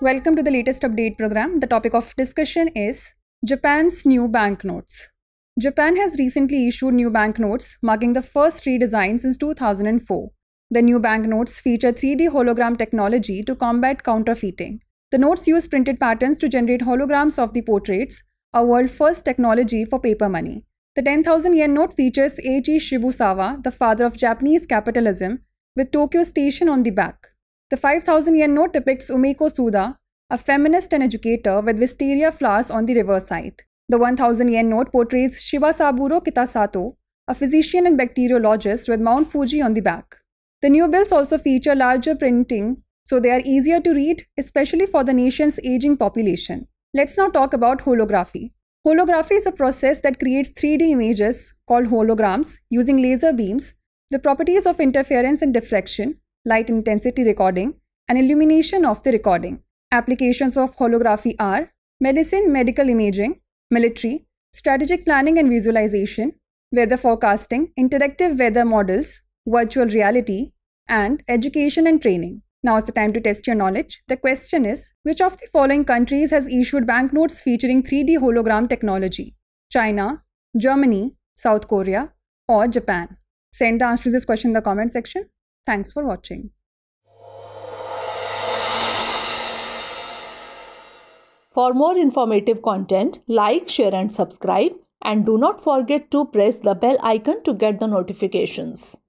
Welcome to the latest update program. The topic of discussion is Japan's new banknotes. Japan has recently issued new banknotes, marking the first redesign since 2004. The new banknotes feature 3D hologram technology to combat counterfeiting. The notes use printed patterns to generate holograms of the portraits, a world-first technology for paper money. The 10,000 yen note features Eiichi Shibusawa, the father of Japanese capitalism, with Tokyo Station on the back. The 5,000 yen note depicts Umeko Suda, a feminist and educator, with wisteria flowers on the reverse side. The 1,000 yen note portrays Shiba Saburo Kitasato, a physician and bacteriologist, with Mount Fuji on the back. The new bills also feature larger printing, so they are easier to read, especially for the nation's aging population. Let's now talk about holography. Holography is a process that creates 3D images, called holograms, using laser beams. The properties of interference and diffraction, light intensity recording, and illumination of the recording. Applications of holography are medicine, medical imaging, military, strategic planning and visualization, weather forecasting, interactive weather models, virtual reality, and education and training. Now is the time to test your knowledge. The question is, which of the following countries has issued banknotes featuring 3D hologram technology? China, Germany, South Korea, or Japan? Send the answer to this question in the comment section. Thanks for watching. For more informative content, like, share and subscribe, and do not forget to press the bell icon to get the notifications.